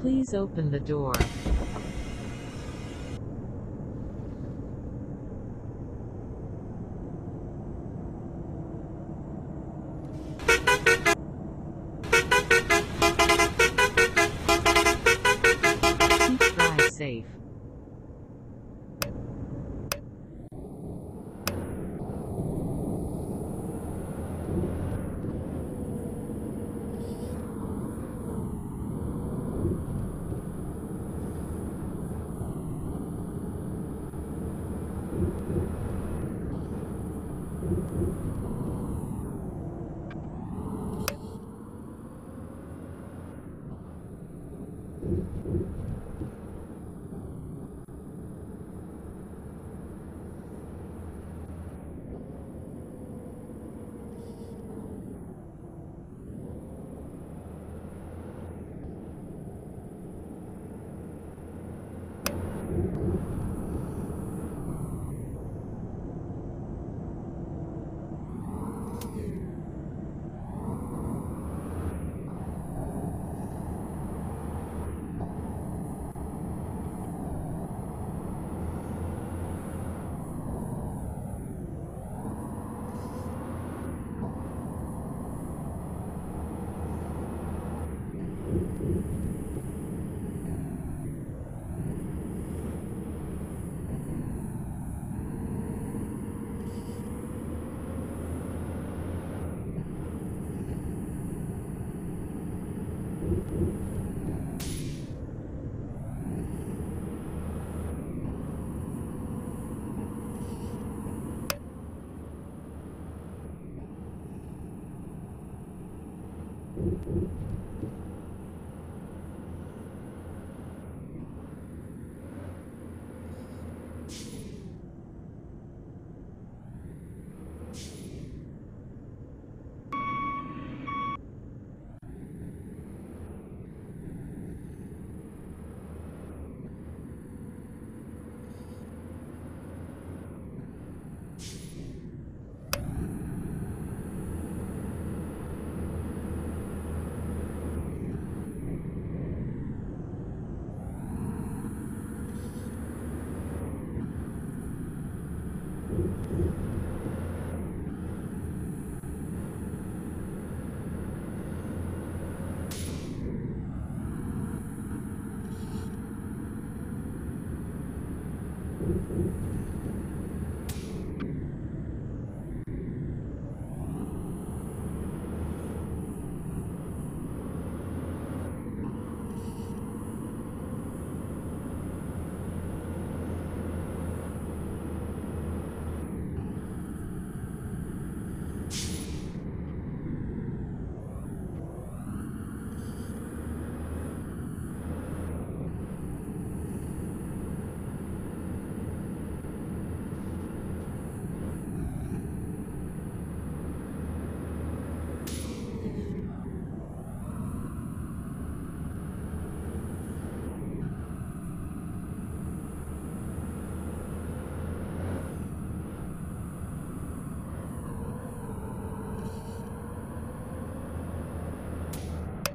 Please open the door. Drive safe.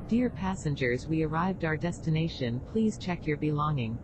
Dear passengers, we arrived our destination. Please check your belonging.